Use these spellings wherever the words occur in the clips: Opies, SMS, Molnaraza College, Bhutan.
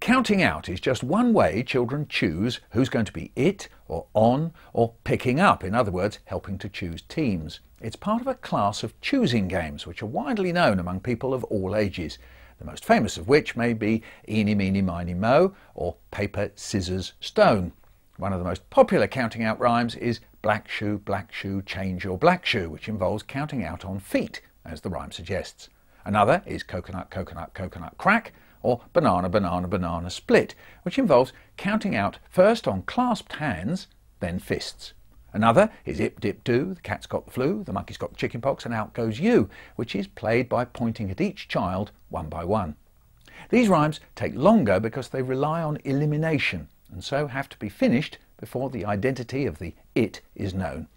Counting out is just one way children choose who's going to be it, or on, or picking up, in other words, helping to choose teams. It's part of a class of choosing games which are widely known among people of all ages, the most famous of which may be Eeny, Meeny, Miny, Moe, or Paper, Scissors, Stone. One of the most popular counting out rhymes is black shoe, change your black shoe, which involves counting out on feet, as the rhyme suggests. Another is coconut, coconut, coconut crack, or banana, banana, banana split, which involves counting out first on clasped hands, then fists. Another is ip, dip, do, the cat's got the flu, the monkey's got chickenpox, and out goes you, which is played by pointing at each child one by one. These rhymes take longer because they rely on elimination, and so have to be finished before the identity of the it is known.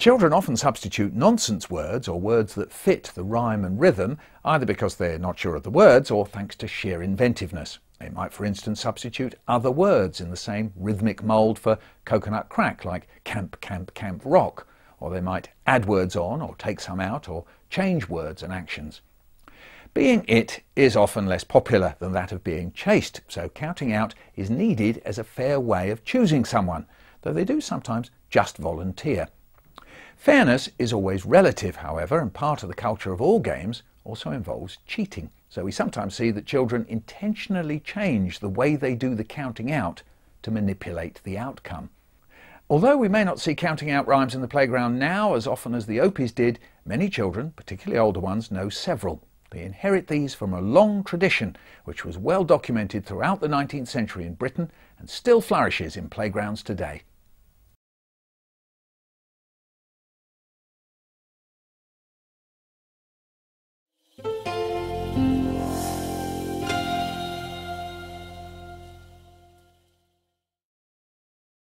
Children often substitute nonsense words or words that fit the rhyme and rhythm, either because they're not sure of the words or thanks to sheer inventiveness. They might, for instance, substitute other words in the same rhythmic mould for coconut crack, like camp, camp, camp rock, or they might add words on or take some out or change words and actions. Being it is often less popular than that of being chased, so counting out is needed as a fair way of choosing someone, though they do sometimes just volunteer. Fairness is always relative, however, and part of the culture of all games also involves cheating, so we sometimes see that children intentionally change the way they do the counting out to manipulate the outcome. Although we may not see counting out rhymes in the playground now as often as the Opies did, many children, particularly older ones, know several. They inherit these from a long tradition which was well documented throughout the 19th century in Britain and still flourishes in playgrounds today.